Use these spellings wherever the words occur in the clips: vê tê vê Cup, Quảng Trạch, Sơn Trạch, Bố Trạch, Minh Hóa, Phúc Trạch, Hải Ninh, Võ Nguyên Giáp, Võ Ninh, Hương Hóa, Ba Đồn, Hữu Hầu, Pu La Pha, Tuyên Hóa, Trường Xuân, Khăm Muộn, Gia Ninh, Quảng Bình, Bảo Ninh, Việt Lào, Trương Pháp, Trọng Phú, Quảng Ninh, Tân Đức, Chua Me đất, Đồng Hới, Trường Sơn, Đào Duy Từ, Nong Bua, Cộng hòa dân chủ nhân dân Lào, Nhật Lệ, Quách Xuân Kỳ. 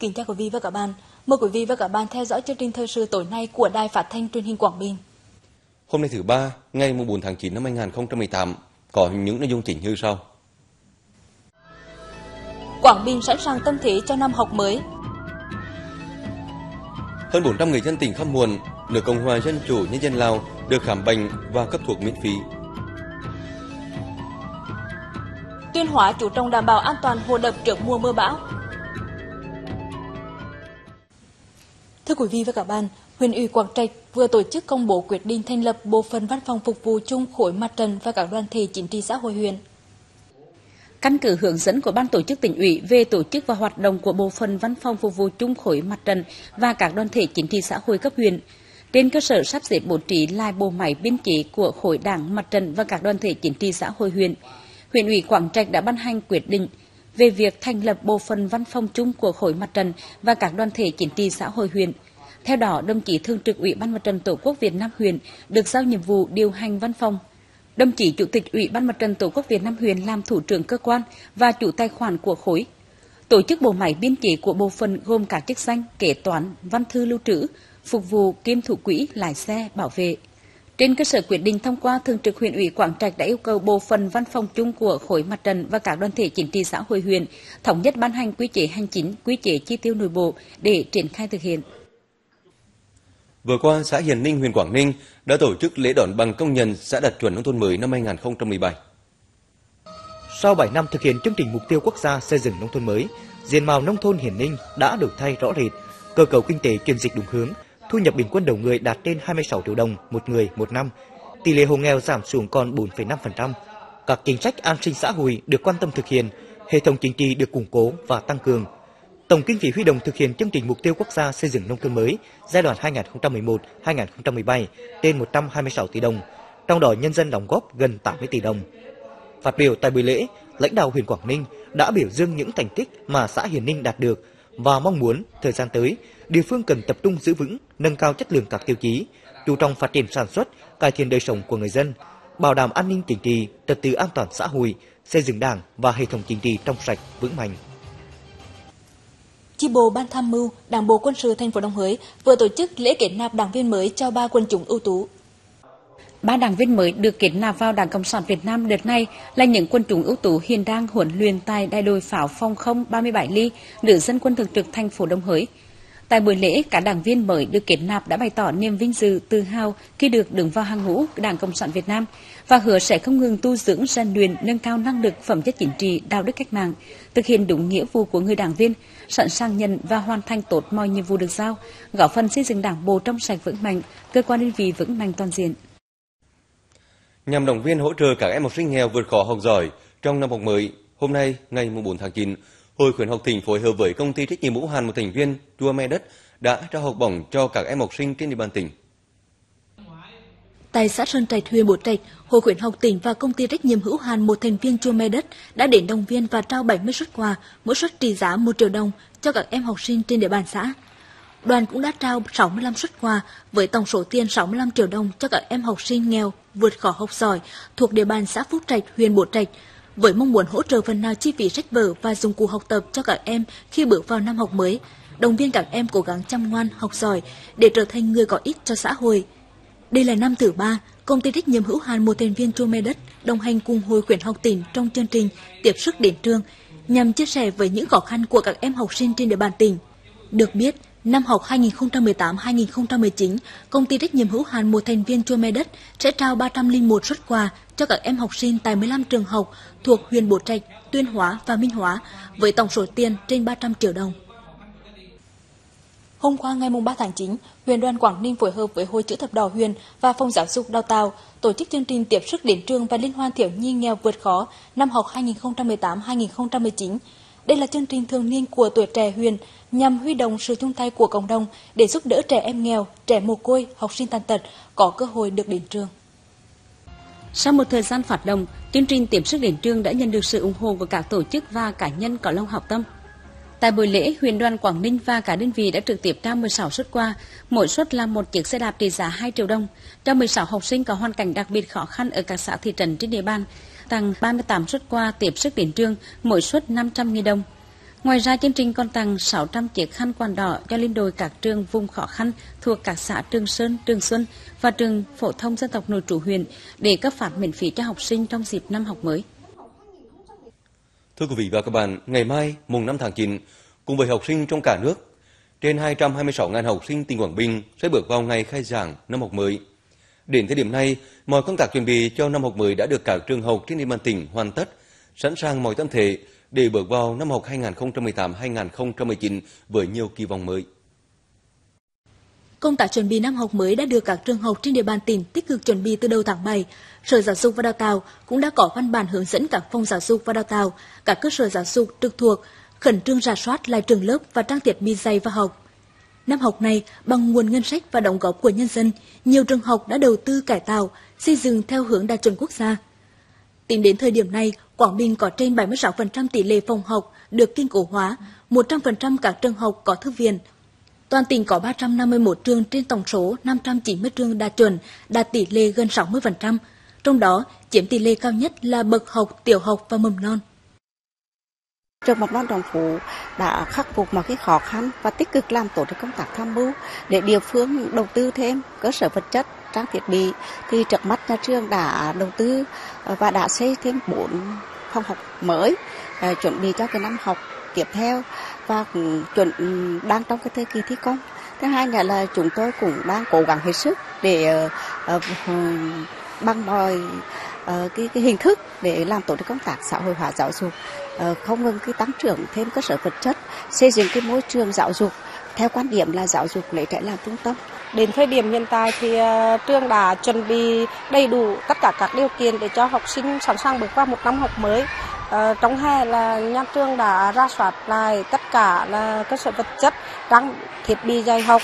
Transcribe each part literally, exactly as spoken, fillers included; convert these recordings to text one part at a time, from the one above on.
Kính chào quý vị và các bạn. Mời quý vị và các bạn theo dõi chương trình thời sự tối nay của Đài Phát thanh Truyền hình Quảng Bình. Hôm nay thứ ba, ngày mười bốn tháng chín năm hai nghìn không trăm mười tám, có những nội dung chính như sau. Quảng Bình sẵn sàng tâm thế cho năm học mới. Hơn bốn trăm người dân tỉnh Khăm Muộn, nước Cộng hòa dân chủ nhân dân Lào được khám bệnh và cấp thuốc miễn phí. Tuyên Hóa chú trọng đảm bảo an toàn hồ đập trước mùa mưa bão. Thưa quý vị và các bạn, Huyện ủy Quảng Trạch vừa tổ chức công bố quyết định thành lập bộ phận văn phòng phục vụ chung khối mặt trận và các đoàn thể chính trị xã hội huyện. Căn cứ hướng dẫn của Ban tổ chức tỉnh ủy về tổ chức và hoạt động của bộ phận văn phòng phục vụ chung khối mặt trận và các đoàn thể chính trị xã hội cấp huyện, trên cơ sở sắp xếp bố trí lại bộ máy biên chế của khối đảng, mặt trận và các đoàn thể chính trị xã hội huyện, Huyện ủy Quảng Trạch đã ban hành quyết định về việc thành lập bộ phận văn phòng chung của khối mặt trận và các đoàn thể chính trị xã hội huyện. Theo đó, đồng chí Thường trực Ủy ban Mặt trận Tổ quốc Việt Nam huyện được giao nhiệm vụ điều hành văn phòng. Đồng chí Chủ tịch Ủy ban Mặt trận Tổ quốc Việt Nam huyện làm thủ trưởng cơ quan và chủ tài khoản của khối. Tổ chức bộ máy biên chế của bộ phận gồm các chức danh kế toán, văn thư lưu trữ, phục vụ kiêm thủ quỹ, lái xe, bảo vệ. Trên cơ sở quyết định thông qua, Thường trực Huyện ủy Quảng Trạch đã yêu cầu bộ phận văn phòng chung của khối mặt trận và các đoàn thể chính trị xã hội huyện thống nhất ban hành quy chế hành chính, quy chế chi tiêu nội bộ để triển khai thực hiện. Vừa qua, xã Hiền Ninh, huyện Quảng Ninh đã tổ chức lễ đón bằng công nhận xã đạt chuẩn nông thôn mới năm hai nghìn không trăm mười bảy. Sau bảy năm thực hiện chương trình mục tiêu quốc gia xây dựng nông thôn mới, diện mạo nông thôn Hiền Ninh đã đổi thay rõ rệt, cơ cấu kinh tế chuyển dịch đúng hướng, thu nhập bình quân đầu người đạt trên hai mươi sáu triệu đồng một người một năm, tỷ lệ hộ nghèo giảm xuống còn bốn phẩy năm phần trăm. Các chính sách an sinh xã hội được quan tâm thực hiện, hệ thống chính trị được củng cố và tăng cường. Tổng kinh phí huy động thực hiện chương trình mục tiêu quốc gia xây dựng nông thôn mới giai đoạn hai nghìn không trăm mười một đến hai nghìn không trăm mười bảy trên một trăm hai mươi sáu tỷ đồng, trong đó nhân dân đóng góp gần tám mươi tỷ đồng. Phát biểu tại buổi lễ, lãnh đạo huyện Quảng Ninh đã biểu dương những thành tích mà xã Hiền Ninh đạt được và mong muốn thời gian tới, địa phương cần tập trung giữ vững, nâng cao chất lượng các tiêu chí, chú trọng phát triển sản xuất, cải thiện đời sống của người dân, bảo đảm an ninh chính trị, trật tự an toàn xã hội, xây dựng Đảng và hệ thống chính trị trong sạch, vững mạnh. Chi bộ Ban Tham mưu Đảng bộ Quân sự thành phố Đồng Hới vừa tổ chức lễ kết nạp đảng viên mới cho ba quần chúng ưu tú. Ba đảng viên mới được kết nạp vào Đảng Cộng sản Việt Nam đợt này là những quân chủng ưu tú hiện đang huấn luyện tại đại đội pháo phòng không ba mươi bảy ly, nữ dân quân thường trực thành phố Đồng Hới. Tại buổi lễ, các đảng viên mới được kết nạp đã bày tỏ niềm vinh dự, tự hào khi được đứng vào hàng ngũ Đảng Cộng sản Việt Nam và hứa sẽ không ngừng tu dưỡng, rèn luyện, nâng cao năng lực, phẩm chất chính trị, đạo đức cách mạng, thực hiện đúng nghĩa vụ của người đảng viên, sẵn sàng nhận và hoàn thành tốt mọi nhiệm vụ được giao, góp phần xây dựng Đảng bộ trong sạch vững mạnh, cơ quan đơn vị vững mạnh toàn diện. Nhằm động viên hỗ trợ các em học sinh nghèo vượt khó học giỏi trong năm học mới, hôm nay ngày mười bốn tháng chín, Hội khuyến học tỉnh phối hợp với công ty trách nhiệm hữu hạn một thành viên Chua Me Đất đã trao học bổng cho các em học sinh trên địa bàn tỉnh. Tại xã Sơn Trạch, huyện Bố Trạch, Hội khuyến học tỉnh và công ty trách nhiệm hữu hạn một thành viên Chua Me Đất đã đến động viên và trao bảy mươi suất quà, mỗi suất trị giá một triệu đồng cho các em học sinh trên địa bàn xã. Đoàn cũng đã trao sáu mươi lăm suất quà với tổng số tiền sáu mươi lăm triệu đồng cho các em học sinh nghèo vượt khó học giỏi thuộc địa bàn xã Phúc Trạch, huyện Bố Trạch, với mong muốn hỗ trợ phần nào chi phí sách vở và dụng cụ học tập cho các em khi bước vào năm học mới, động viên các em cố gắng chăm ngoan, học giỏi để trở thành người có ích cho xã hội. Đây là năm thứ ba, công ty trách nhiệm hữu hạn một thành viên Chua Me Đất đồng hành cùng Hội khuyến học tỉnh trong chương trình Tiếp sức đến trường nhằm chia sẻ với những khó khăn của các em học sinh trên địa bàn tỉnh. Được biết, năm học hai nghìn không trăm mười tám hai nghìn không trăm mười chín, công ty trách nhiệm hữu hạn một thành viên Chua Me Đất sẽ trao ba trăm lẻ một suất quà cho các em học sinh tại mười lăm trường học thuộc huyện Bố Trạch, Tuyên Hóa và Minh Hóa với tổng số tiền trên ba trăm triệu đồng. Hôm qua ngày mùng ba tháng chín, huyện đoàn Quảng Ninh phối hợp với Hội Chữ thập đỏ huyện và Phòng Giáo dục Đào tạo tổ chức chương trình tiếp sức đến trường và liên hoan thiếu nhi nghèo vượt khó năm học hai nghìn không trăm mười tám hai nghìn không trăm mười chín. Đây là chương trình thường niên của tuổi trẻ huyện nhằm huy động sự chung tay của cộng đồng để giúp đỡ trẻ em nghèo, trẻ mồ côi, học sinh tàn tật có cơ hội được đến trường. Sau một thời gian phát động, chương trình tiếp sức đến trường đã nhận được sự ủng hộ của các tổ chức và cá nhân có lòng hảo tâm. Tại buổi lễ, huyện đoàn Quảng Ninh và các đơn vị đã trực tiếp trao mười sáu suất quà, mỗi suất là một chiếc xe đạp trị giá hai triệu đồng, cho mười sáu học sinh có hoàn cảnh đặc biệt khó khăn ở các xã thị trấn trên địa bàn, tặng ba mươi tám suất quà tiếp sức đến trường, mỗi suất năm trăm nghìn đồng. Ngoài ra, chương trình còn tặng sáu trăm chiếc khăn quàng đỏ cho liên đội các trường vùng khó khăn thuộc các xã Trường Sơn, Trường Xuân và trường phổ thông dân tộc nội trú huyện để cấp phát miễn phí cho học sinh trong dịp năm học mới. Thưa quý vị và các bạn, ngày mai, mùng năm tháng chín, cùng với học sinh trong cả nước, trên hai trăm hai mươi sáu nghìn học sinh tỉnh Quảng Bình sẽ bước vào ngày khai giảng năm học mới. Đến thời điểm này, mọi công tác chuẩn bị cho năm học mới đã được các trường học trên địa bàn tỉnh hoàn tất, sẵn sàng mọi tâm thế để bước vào năm học hai nghìn không trăm mười tám hai nghìn không trăm mười chín với nhiều kỳ vọng mới. Công tác chuẩn bị năm học mới đã được các trường học trên địa bàn tỉnh tích cực chuẩn bị từ đầu tháng bảy. Sở Giáo dục và Đào tạo cũng đã có văn bản hướng dẫn các phòng giáo dục và đào tạo, các cơ sở giáo dục trực thuộc khẩn trương rà soát lại trường lớp và trang thiết bị dạy và học. Năm học này, bằng nguồn ngân sách và đóng góp của nhân dân, nhiều trường học đã đầu tư cải tạo, xây dựng theo hướng đạt chuẩn quốc gia. Tính đến thời điểm này, Quảng Bình có trên bảy mươi sáu phần trăm tỷ lệ phòng học được kiên cố hóa, một trăm phần trăm các trường học có thư viện. Toàn tỉnh có ba trăm năm mươi mốt trường trên tổng số năm trăm chín mươi trường đạt chuẩn, đạt tỷ lệ gần sáu mươi phần trăm, trong đó chiếm tỷ lệ cao nhất là bậc học, tiểu học và mầm non. Trường Mầm non Trọng Phú đã khắc phục mọi cái khó khăn và tích cực làm tốt công tác tham mưu để địa phương đầu tư thêm cơ sở vật chất, trang thiết bị. Thì trước mắt nhà trường đã đầu tư và đã xây thêm bốn phòng học mới chuẩn bị cho cái năm học tiếp theo và chuẩn đang trong cái thời kỳ thi công. Thứ hai nữa là chúng tôi cũng đang cố gắng hết sức để bằng mọi cái, cái hình thức để làm tốt công tác xã hội hóa giáo dục, không ngừng cái tăng trưởng thêm cơ sở vật chất, xây dựng cái môi trường giáo dục theo quan điểm là giáo dục lấy trẻ làm trung tâm. Đến thời điểm hiện tại thì trường đã chuẩn bị đầy đủ tất cả các điều kiện để cho học sinh sẵn sàng bước qua một năm học mới. Trong hè là nhà trường đã ra soát lại tất cả là cơ sở vật chất, trang thiết bị dạy học,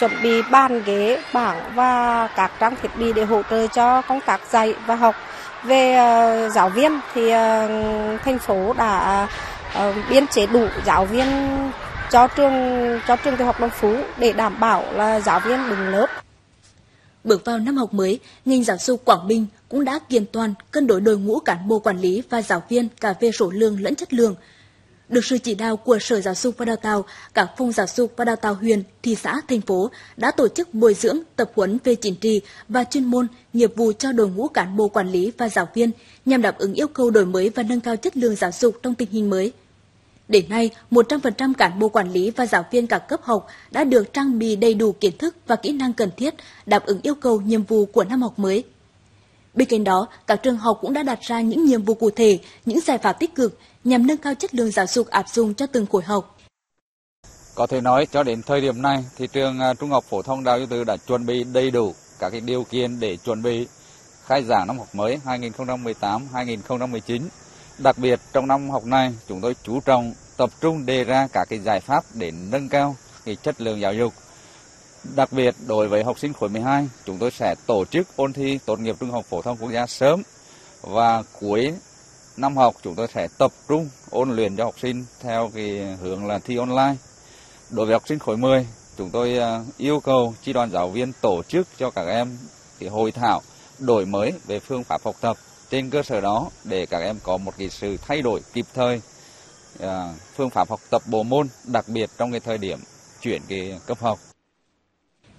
chuẩn bị bàn ghế, bảng và các trang thiết bị để hỗ trợ cho công tác dạy và học. Về giáo viên thì thành phố đã biên chế đủ giáo viên cho trường cho trường tiểu học Đồng Phú để đảm bảo là giáo viên đứng lớp. Bước vào năm học mới, ngành giáo dục Quảng Bình cũng đã kiện toàn cân đối đội ngũ cán bộ quản lý và giáo viên cả về số lượng lẫn chất lượng. Được sự chỉ đạo của Sở Giáo dục và Đào tạo, các phòng giáo dục và đào tạo huyện, thị xã, thành phố đã tổ chức bồi dưỡng, tập huấn về chính trị và chuyên môn, nghiệp vụ cho đội ngũ cán bộ quản lý và giáo viên nhằm đáp ứng yêu cầu đổi mới và nâng cao chất lượng giáo dục trong tình hình mới. Đến nay, một trăm phần trăm cán bộ quản lý và giáo viên các cấp học đã được trang bị đầy đủ kiến thức và kỹ năng cần thiết đáp ứng yêu cầu nhiệm vụ của năm học mới. Bên cạnh đó, các trường học cũng đã đặt ra những nhiệm vụ cụ thể, những giải pháp tích cực nhằm nâng cao chất lượng giáo dục áp dụng cho từng khối học. Có thể nói cho đến thời điểm này thì trường Trung học phổ thông Đào Duy Từ đã chuẩn bị đầy đủ các cái điều kiện để chuẩn bị khai giảng năm học mới hai nghìn không trăm mười tám hai nghìn không trăm mười chín. Đặc biệt trong năm học này, chúng tôi chú trọng tập trung đề ra các cái giải pháp để nâng cao cái chất lượng giáo dục. Đặc biệt đối với học sinh khối mười hai, chúng tôi sẽ tổ chức ôn thi tốt nghiệp Trung học phổ thông quốc gia sớm và cuối năm học chúng tôi sẽ tập trung ôn luyện cho học sinh theo cái hướng là thi online. Đối với học sinh khối mười, chúng tôi yêu cầu chi đoàn giáo viên tổ chức cho các em cái hội thảo đổi mới về phương pháp học tập. Trên cơ sở đó để các em có một cái sự thay đổi kịp thời phương pháp học tập bộ môn, đặc biệt trong cái thời điểm chuyển cái cấp học.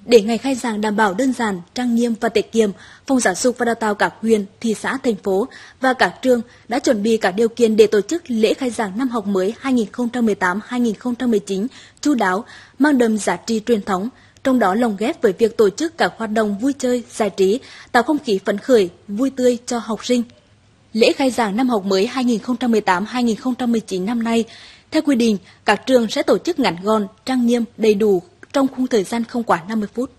Để ngày khai giảng đảm bảo đơn giản, trang nghiêm và tiết kiệm, Phòng Giáo dục và Đào tạo các huyện, thị xã, thành phố và các trường đã chuẩn bị các điều kiện để tổ chức lễ khai giảng năm học mới hai nghìn không trăm mười tám hai nghìn không trăm mười chín chu đáo, mang đậm giá trị truyền thống, trong đó lồng ghép với việc tổ chức các hoạt động vui chơi, giải trí, tạo không khí phấn khởi, vui tươi cho học sinh. Lễ khai giảng năm học mới hai nghìn không trăm mười tám hai nghìn không trăm mười chín năm nay, theo quy định, các trường sẽ tổ chức ngắn gọn, trang nghiêm, đầy đủ, trong khung thời gian không quá năm mươi phút.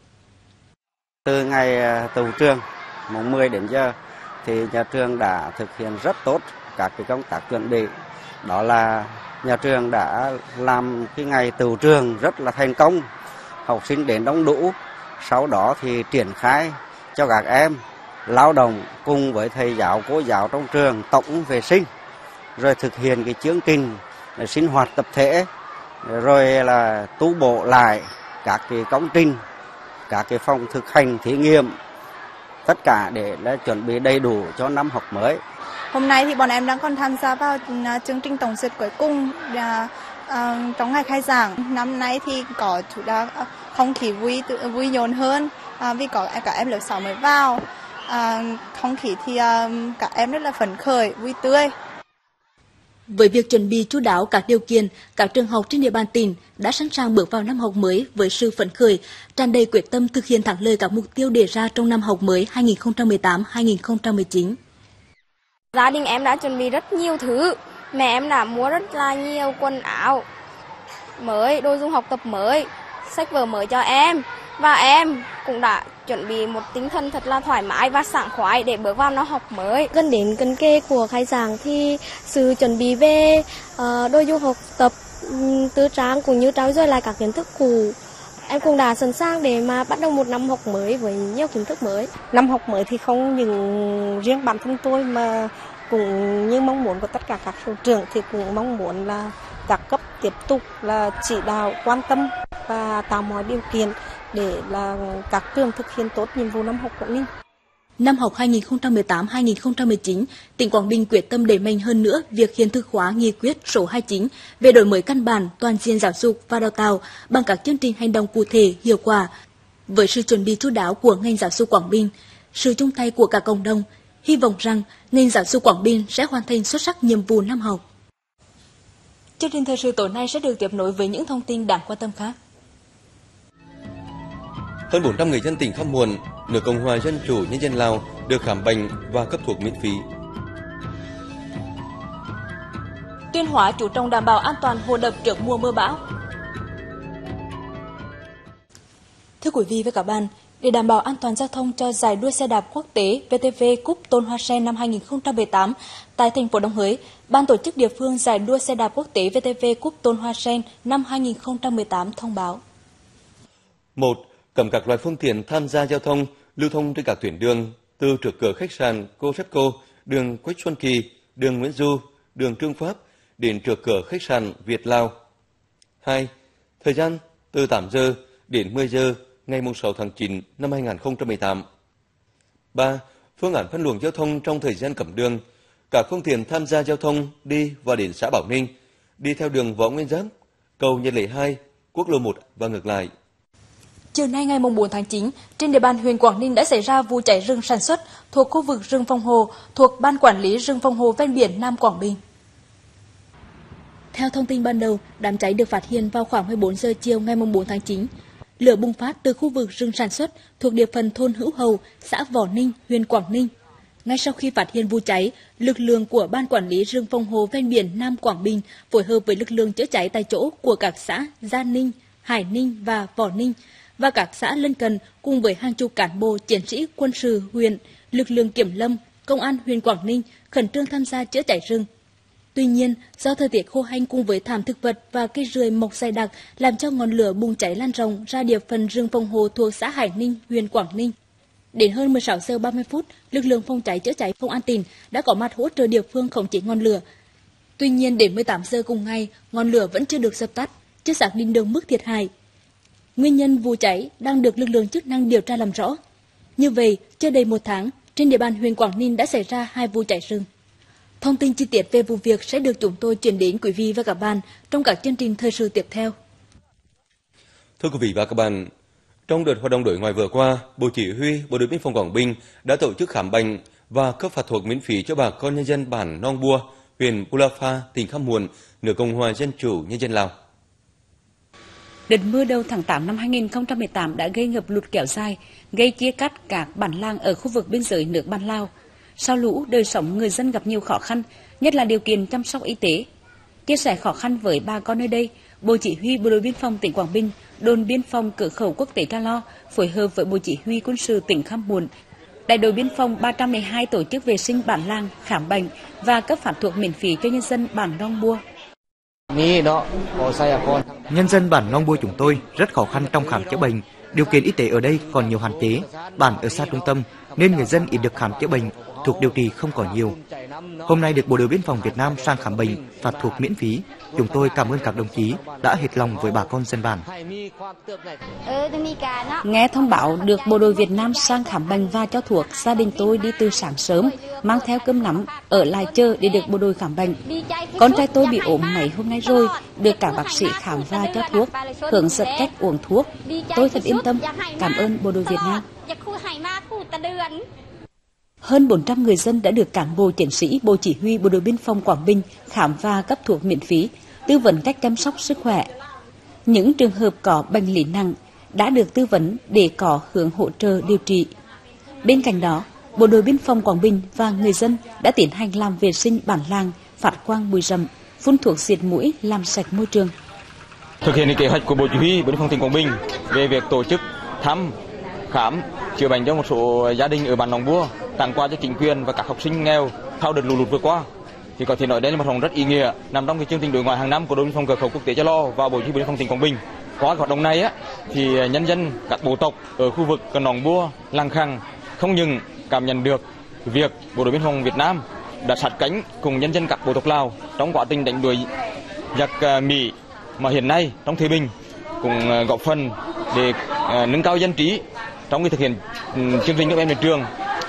Từ ngày đầu trường, mùng mười đến giờ, thì nhà trường đã thực hiện rất tốt các cái công tác chuẩn bị. Đó là nhà trường đã làm cái ngày đầu trường rất là thành công, học sinh đến đông đủ, sau đó thì triển khai cho các em lao động cùng với thầy giáo, cô giáo trong trường tổng vệ sinh, rồi thực hiện cái chương trình sinh hoạt tập thể, rồi là tu bổ lại các cái công trình, các cái phòng thực hành thí nghiệm, tất cả để đã chuẩn bị đầy đủ cho năm học mới. Hôm nay thì bọn em đang còn tham gia vào chương trình tổng duyệt cuối cùng À, trong ngày khai giảng năm nay thì có chủ đề không khí vui vui nhộn hơn, à, vì có cả em lớp sáu mới vào, à, không khí thì à, cả em rất là phấn khởi, vui tươi. Với việc chuẩn bị chú đáo các điều kiện, các trường học trên địa bàn tỉnh đã sẵn sàng bước vào năm học mới với sự phấn khởi, tràn đầy quyết tâm thực hiện thắng lợi các mục tiêu đề ra trong năm học mới hai nghìn không trăm mười tám hai nghìn không trăm mười chín. Gia đình em đã chuẩn bị rất nhiều thứ. Mẹ em đã mua rất là nhiều quần áo mới, đồ dùng học tập mới, sách vở mới cho em. Và em cũng đã chuẩn bị một tinh thần thật là thoải mái và sảng khoái để bước vào năm học mới. Gần đến gần kề của khai giảng thì sự chuẩn bị về đồ dùng học tập, tư trang cũng như trao dồi lại các kiến thức cũ. Em cũng đã sẵn sàng để mà bắt đầu một năm học mới với nhiều kiến thức mới. Năm học mới thì không những riêng bản thân tôi mà cũng như mong muốn của tất cả các hiệu trưởng thì cũng mong muốn là các cấp tiếp tục là chỉ đạo, quan tâm và tạo mọi điều kiện để là các trường thực hiện tốt nhiệm vụ năm học của mình. Năm học hai nghìn không trăm mười tám hai nghìn không trăm mười chín, tỉnh Quảng Bình quyết tâm đẩy mạnh hơn nữa việc hiện thực hóa nghị quyết số hai mươi chín về đổi mới căn bản toàn diện giáo dục và đào tạo bằng các chương trình hành động cụ thể, hiệu quả. Với sự chuẩn bị chu đáo của ngành giáo dục Quảng Bình, sự chung tay của cả cộng đồng, hy vọng rằng ngành giáo dục Quảng Bình sẽ hoàn thành xuất sắc nhiệm vụ năm học. Chương trình thời sự tối nay sẽ được tiếp nối với những thông tin đáng quan tâm khác. Hơn bốn trăm người dân tỉnh Khăm Muộn, nước Cộng hòa dân chủ nhân dân Lào được khám bệnh và cấp thuốc miễn phí. Tuyên Hóa chú trọng đảm bảo an toàn hồ đập trước mùa mưa bão. Thưa quý vị và các bạn, để đảm bảo an toàn giao thông cho giải đua xe đạp quốc tế vê tê vê Cup Tôn Hoa Sen năm hai nghìn không trăm mười tám tại thành phố Đồng Hới, ban tổ chức địa phương giải đua xe đạp quốc tế vê tê vê Cup Tôn Hoa Sen năm hai nghìn không trăm mười tám thông báo: một. Cấm các loại phương tiện tham gia giao thông lưu thông trên các tuyến đường từ trước cửa khách sạn Cosevco, đường Quách Xuân Kỳ, đường Nguyễn Du, đường Trương Pháp đến trước cửa khách sạn Việt Lào. Hai. Thời gian từ tám giờ đến mười giờ ngày sáu tháng chín năm hai nghìn không trăm mười tám. Ba. Phương án phân luồng giao thông trong thời gian cấm đường. Các phương tiện tham gia giao thông đi và đến xã Bảo Ninh, đi theo đường Võ Nguyên Giáp, cầu Nhật Lệ hai, quốc lộ một và ngược lại. Chiều nay ngày bốn tháng chín, trên địa bàn huyện Quảng Ninh đã xảy ra vụ cháy rừng sản xuất thuộc khu vực rừng phòng hộ thuộc Ban Quản lý rừng phòng hộ ven biển Nam Quảng Bình. Theo thông tin ban đầu, đám cháy được phát hiện vào khoảng mười bốn giờ chiều ngày bốn tháng chín. Lửa bùng phát từ khu vực rừng sản xuất thuộc địa phận thôn Hữu Hầu, xã Võ Ninh, huyện Quảng Ninh. Ngay sau khi phát hiện vụ cháy, lực lượng của Ban Quản lý rừng phòng hộ ven biển Nam Quảng Bình phối hợp với lực lượng chữa cháy tại chỗ của các xã Gia Ninh, Hải Ninh và Võ Ninh và các xã lân cận cùng với hàng chục cán bộ chiến sĩ quân sự huyện, lực lượng kiểm lâm, công an huyện Quảng Ninh khẩn trương tham gia chữa cháy rừng. Tuy nhiên, do thời tiết khô hanh cùng với thảm thực vật và cây rươi mọc dày đặc làm cho ngọn lửa bùng cháy lan rộng ra địa phận rừng phòng hộ thuộc xã Hải Ninh, huyện Quảng Ninh. Đến hơn mười sáu giờ ba mươi phút, lực lượng phòng cháy chữa cháy công an tỉnh đã có mặt hỗ trợ địa phương khống chế ngọn lửa. Tuy nhiên, đến mười tám giờ cùng ngày, ngọn lửa vẫn chưa được dập tắt, chưa xác định được mức thiệt hại. Nguyên nhân vụ cháy đang được lực lượng chức năng điều tra làm rõ. Như vậy, chưa đầy một tháng, trên địa bàn huyện Quảng Ninh đã xảy ra hai vụ cháy rừng. Thông tin chi tiết về vụ việc sẽ được chúng tôi chuyển đến quý vị và các bạn trong các chương trình thời sự tiếp theo. Thưa quý vị và các bạn, trong đợt hoạt động đối ngoại vừa qua, Bộ Chỉ huy Bộ đội Biên phòng Quảng Bình đã tổ chức khám bệnh và cấp phát thuốc miễn phí cho bà con nhân dân bản Nong Bua, huyện Pu La Pha, tỉnh Khăm Muộn, nước Cộng hòa dân chủ nhân dân Lào. Đợt mưa đầu tháng tám năm hai nghìn không trăm mười tám đã gây ngập lụt kéo dài, gây chia cắt các bản làng ở khu vực biên giới nước bạn Lào. Sau lũ, đời sống người dân gặp nhiều khó khăn, nhất là điều kiện chăm sóc y tế. Chia sẻ khó khăn với bà con nơi đây, Bộ Chỉ huy Bộ đội Biên phòng tỉnh Quảng Bình, đồn biên phòng cửa khẩu quốc tế Ca Lo phối hợp với Bộ Chỉ huy quân sự tỉnh Khăm Muộn, đại đội biên phòng ba trăm mười hai tổ chức vệ sinh bản làng, khám bệnh và cấp phát thuốc miễn phí cho nhân dân bản Nong Bua. Nhân dân bản Nong Bua chúng tôi rất khó khăn trong khám chữa bệnh, điều kiện y tế ở đây còn nhiều hạn chế. Bản ở xa trung tâm, nên người dân ít được khám chữa bệnh, thuốc điều trị không còn nhiều. Hôm nay được Bộ đội Biên phòng Việt Nam sang khám bệnh và thuốc miễn phí, chúng tôi cảm ơn các đồng chí đã hết lòng với bà con dân bản. Nghe thông báo được Bộ đội Việt Nam sang khám bệnh và cho thuốc, gia đình tôi đi từ sáng sớm, mang theo cơm nắm, ở lại chờ để được bộ đội khám bệnh. Con trai tôi bị ốm mấy hôm nay rồi, được các bác sĩ khám và cho thuốc, hướng dẫn cách uống thuốc. Tôi thật yên tâm, cảm ơn Bộ đội Việt Nam. Hơn bốn trăm người dân đã được cán bộ chiến sĩ Bộ Chỉ huy Bộ đội Biên phòng Quảng Bình khám và cấp thuốc miễn phí, tư vấn cách chăm sóc sức khỏe. Những trường hợp có bệnh lý nặng đã được tư vấn để có hướng hỗ trợ điều trị. Bên cạnh đó, Bộ đội Biên phòng Quảng Bình và người dân đã tiến hành làm vệ sinh bản làng, phát quang bụi rậm, phun thuốc diệt muỗi làm sạch môi trường. Thực hiện kế hoạch của Bộ Chỉ huy Bộ đội Biên phòng tỉnh Quảng Bình về việc tổ chức thăm, khám, chữa bệnh cho một số gia đình ở bản Nong Bua, tặng quà cho chính quyền và các học sinh nghèo sau đợt lụt lụt vừa qua, thì có thể nói đây là một hoạt động rất ý nghĩa nằm trong cái chương trình đối ngoại hàng năm của Đồn biên phòng cửa khẩu quốc tế Ca Lo và Bộ Chỉ huy Bộ đội biên phòng tỉnh Quảng Bình. Qua hoạt động này á, thì nhân dân các bộ tộc ở khu vực Nong Bua, Làng Khang không những cảm nhận được việc Bộ đội Biên phòng Việt Nam đã sát cánh cùng nhân dân các bộ tộc Lào trong quá trình đánh đuổi giặc Mỹ, mà hiện nay trong thời bình cũng góp phần để nâng cao dân trí trong việc thực hiện chương trình các em đến trường,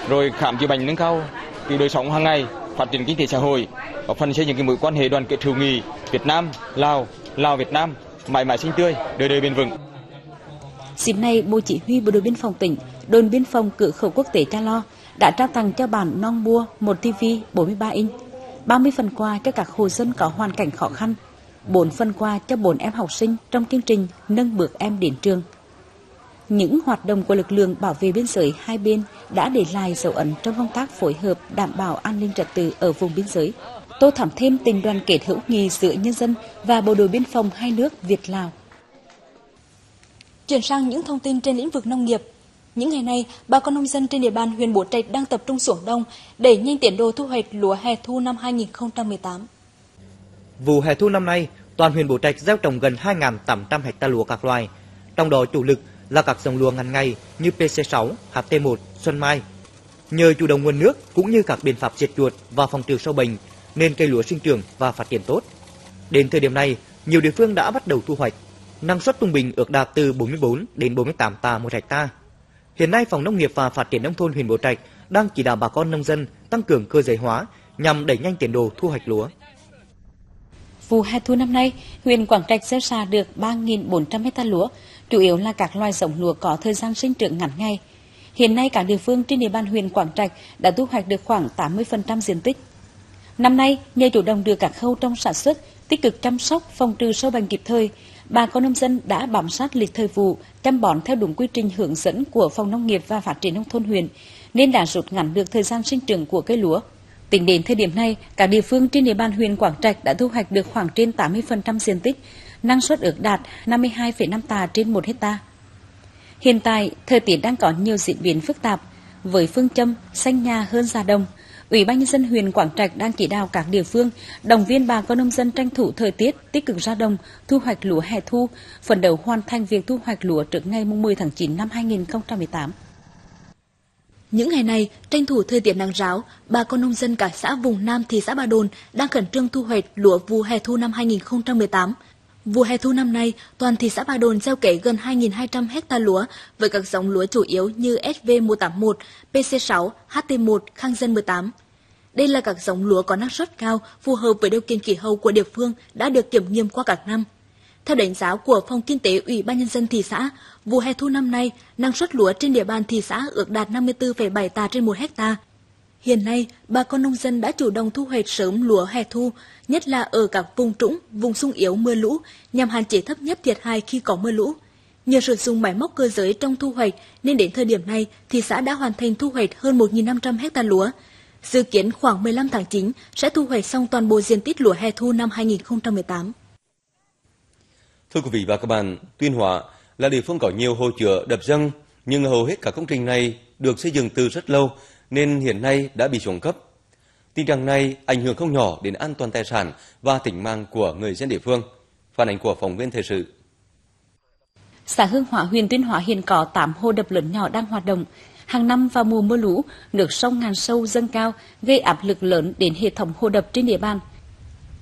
rồi khám chữa bệnh nâng cao từ đời sống hàng ngày, phát triển kinh tế xã hội, góp phần xây dựng những mối quan hệ đoàn kết hữu nghị Việt Nam Lào, Lào Việt Nam mãi mãi xanh tươi, đời đời bền vững. Dịp này, Bộ Chỉ huy Bộ đội Biên phòng tỉnh, Đồn biên phòng cửa khẩu quốc tế Ca Lo đã trao tặng cho bản Nong Bua một tivi bốn mươi ba inch, ba mươi phần quà cho các hộ dân có hoàn cảnh khó khăn, bốn phần quà cho bốn em học sinh trong chương trình Nâng bước em đến trường. Những hoạt động của lực lượng bảo vệ biên giới hai bên đã để lại dấu ấn trong công tác phối hợp đảm bảo an ninh trật tự ở vùng biên giới, tô thắm thêm tình đoàn kết hữu nghị giữa nhân dân và bộ đội biên phòng hai nước Việt Lào. Chuyển sang những thông tin trên lĩnh vực nông nghiệp. Những ngày này, bà con nông dân trên địa bàn huyện Bố Trạch đang tập trung xuống đồng để nhanh tiến độ thu hoạch lúa hè thu năm hai nghìn không trăm mười tám. Vụ hè thu năm nay, toàn huyện Bố Trạch gieo trồng gần hai nghìn tám trăm ha lúa các loài, trong đó chủ lực là các dòng lúa ngắn ngày như pê xê sáu, hát tê một, Xuân Mai. Nhờ chủ động nguồn nước cũng như các biện pháp diệt chuột và phòng trừ sâu bệnh nên cây lúa sinh trưởng và phát triển tốt. Đến thời điểm này, nhiều địa phương đã bắt đầu thu hoạch. Năng suất trung bình ước đạt từ bốn mươi bốn đến bốn mươi tám tạ một hecta. Hiện nay, Phòng Nông nghiệp và Phát triển nông thôn huyện Bố Trạch đang chỉ đạo bà con nông dân tăng cường cơ giới hóa nhằm đẩy nhanh tiến độ thu hoạch lúa. Vụ hè thu năm nay, huyện Quảng Trạch gieo xạ được ba nghìn bốn trăm hecta lúa, chủ yếu là các loài giống lúa có thời gian sinh trưởng ngắn ngày. Hiện nay, các địa phương trên địa bàn huyện Quảng Trạch đã thu hoạch được khoảng tám mươi phần trăm diện tích. Năm nay, nhờ chủ động được các khâu trong sản xuất, tích cực chăm sóc, phòng trừ sâu bệnh kịp thời, bà con nông dân đã bám sát lịch thời vụ, chăm bón theo đúng quy trình hướng dẫn của Phòng Nông nghiệp và Phát triển nông thôn huyện, nên đã rút ngắn được thời gian sinh trưởng của cây lúa. Tính đến thời điểm này, các địa phương trên địa bàn huyện Quảng Trạch đã thu hoạch được khoảng trên tám mươi phần trăm diện tích, năng suất ước đạt năm mươi hai phẩy năm tạ trên một hecta. Hiện tại, thời tiết đang có nhiều diễn biến phức tạp, với phương châm xanh nhà hơn già đồng. Ủy ban nhân dân huyện Quảng Trạch đang chỉ đạo các địa phương động viên bà con nông dân tranh thủ thời tiết, tích cực ra đồng, thu hoạch lúa hè thu, phấn đấu hoàn thành việc thu hoạch lúa trước ngày mùng mười tháng chín năm hai nghìn không trăm mười tám. Những ngày này, tranh thủ thời tiết nắng ráo, bà con nông dân cả xã vùng Nam thị xã Ba Đồn đang khẩn trương thu hoạch lúa vụ hè thu năm hai nghìn không trăm mười tám. Vụ hè thu năm nay, toàn thị xã Ba Đồn gieo cấy gần hai nghìn hai trăm hecta lúa với các giống lúa chủ yếu như ét vê một tám một, pê xê sáu, hát tê một, Khang Dân mười tám. Đây là các giống lúa có năng suất cao, phù hợp với điều kiện khí hậu của địa phương đã được kiểm nghiệm qua các năm. Theo đánh giá của Phòng Kinh tế Ủy ban nhân dân thị xã, vụ hè thu năm nay, năng suất lúa trên địa bàn thị xã ước đạt năm mươi tư phẩy bảy tạ trên một hecta. Hiện nay, bà con nông dân đã chủ động thu hoạch sớm lúa hè thu, nhất là ở các vùng trũng, vùng sung yếu mưa lũ, nhằm hạn chế thấp nhất thiệt hại khi có mưa lũ. Nhờ sử dụng máy móc cơ giới trong thu hoạch nên đến thời điểm này, thị xã đã hoàn thành thu hoạch hơn một nghìn năm trăm ha lúa. Dự kiến khoảng mười lăm tháng chín sẽ thu hoạch xong toàn bộ diện tích lúa hè thu năm hai nghìn không trăm mười tám. Thưa quý vị và các bạn, Tuyên Hóa là địa phương có nhiều hồ chứa đập dâng, nhưng hầu hết các công trình này được xây dựng từ rất lâu, nên hiện nay đã bị xuống cấp. Tình trạng này ảnh hưởng không nhỏ đến an toàn tài sản và tính mạng của người dân địa phương. Phản ánh của phóng viên thời sự. Xã Hương Hóa, huyện Tuyên Hóa hiện có tám hồ đập lớn nhỏ đang hoạt động. hàng năm vào mùa mưa lũ, nước sông ngàn sâu dâng cao, gây áp lực lớn đến hệ thống hồ đập trên địa bàn.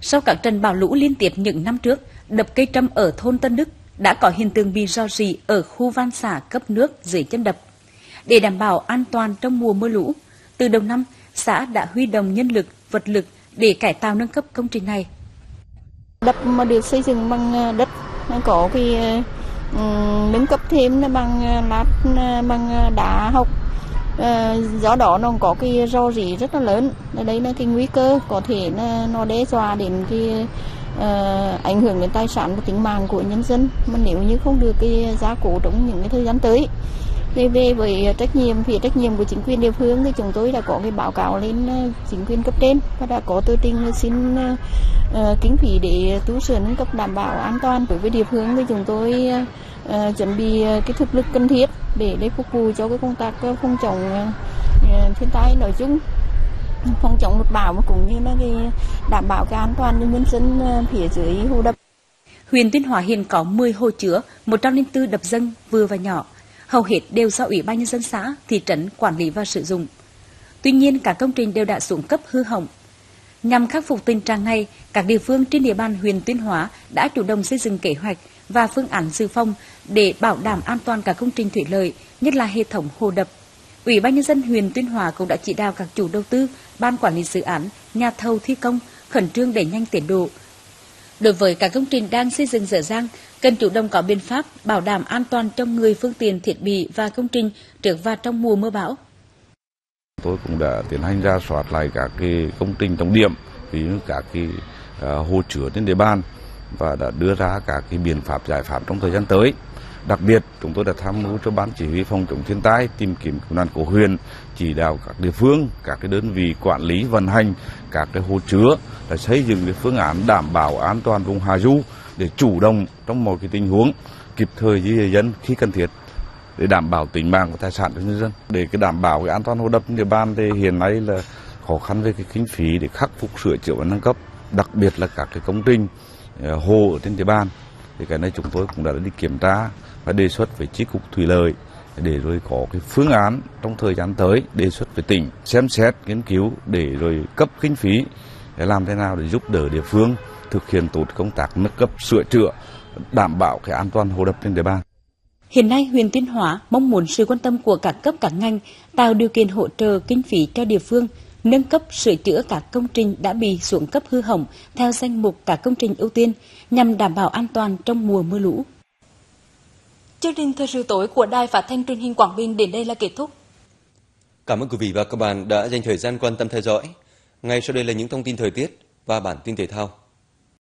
Sau các trận bão lũ liên tiếp những năm trước, đập Cây Trâm ở thôn Tân Đức đã có hiện tượng bị rò rỉ ở khu van xả cấp nước dưới chân đập. Để đảm bảo an toàn trong mùa mưa lũ, từ đầu năm, xã đã huy động nhân lực, vật lực để cải tạo nâng cấp công trình này. Đập mà được xây dựng bằng đất, có cái nâng cấp thêm là bằng lát, bằng đá học. Do đó nó có cái rò rỉ rất là lớn. Đấy là cái nguy cơ có thể nó đe dọa đến cái Uh, ảnh hưởng đến tài sản và tính mạng của nhân dân, mà nếu như không được cái gia cố trong những cái thời gian tới. Thì về với trách nhiệm phía trách nhiệm của chính quyền địa phương thì chúng tôi đã có cái báo cáo lên chính quyền cấp trên và đã có tờ trình xin uh, kinh phí để tu sửa nâng cấp đảm bảo an toàn. Đối với địa phương thì chúng tôi uh, chuẩn bị cái thực lực cần thiết để để phục vụ cho cái công tác phòng chống uh, thiên tai nói chung, phòng chống lụt bão mà cũng như là cái đảm bảo cái an toàn cho nhân dân phía dưới hồ đập. Huyện Tuyên Hóa hiện có mười hồ chứa, một trăm lẻ bốn đập dâng vừa và nhỏ, hầu hết đều do Ủy ban nhân dân xã, thị trấn quản lý và sử dụng. Tuy nhiên, cả công trình đều đã xuống cấp hư hỏng. Nhằm khắc phục tình trạng này, các địa phương trên địa bàn huyện Tuyên Hóa đã chủ động xây dựng kế hoạch và phương án dự phòng để bảo đảm an toàn các công trình thủy lợi, nhất là hệ thống hồ đập. Ủy ban nhân dân huyện Tuyên Hóa cũng đã chỉ đạo các chủ đầu tư, ban quản lý dự án, nhà thầu thi công khẩn trương đẩy nhanh tiến độ. Đối với các công trình đang xây dựng dở dang, cần chủ động có biện pháp bảo đảm an toàn cho người, phương tiện, thiết bị và công trình trước và trong mùa mưa bão. Tôi cũng đã tiến hành ra soát lại các cái công trình trọng điểm, ví dụ các cái hồ chứa trên địa bàn và đã đưa ra các cái biện pháp giải pháp trong thời gian tới. Đặc biệt, chúng tôi đã tham mưu cho Ban Chỉ huy Phòng chống thiên tai, tìm kiếm cứu nạn của huyện, chỉ đạo các địa phương, các cái đơn vị quản lý vận hành các cái hồ chứa để xây dựng cái phương án đảm bảo an toàn vùng hạ du để chủ động trong mọi cái tình huống, kịp thời di dân khi cần thiết để đảm bảo tính mạng và tài sản cho nhân dân. Để cái đảm bảo cái an toàn hồ đập trên địa bàn thì hiện nay là khó khăn về cái kinh phí để khắc phục, sửa chữa và nâng cấp, đặc biệt là các cái công trình hồ ở trên địa bàn. Thì cái này chúng tôi cũng đã đi kiểm tra và đề xuất với chi cục thủy lợi để rồi có cái phương án trong thời gian tới, đề xuất với tỉnh xem xét nghiên cứu để rồi cấp kinh phí để làm thế nào để giúp đỡ địa phương thực hiện tốt công tác nâng cấp, sửa chữa, đảm bảo cái an toàn hồ đập trên địa bàn. Hiện nay huyện Tuyên Hóa mong muốn sự quan tâm của các cấp các ngành tạo điều kiện hỗ trợ kinh phí cho địa phương nâng cấp, sửa chữa các công trình đã bị xuống cấp hư hỏng theo danh mục các công trình ưu tiên nhằm đảm bảo an toàn trong mùa mưa lũ. Chương trình thời sự tối của Đài Phát thanh Truyền hình Quảng Bình đến đây là kết thúc. Cảm ơn quý vị và các bạn đã dành thời gian quan tâm theo dõi. Ngay sau đây là những thông tin thời tiết và bản tin thể thao.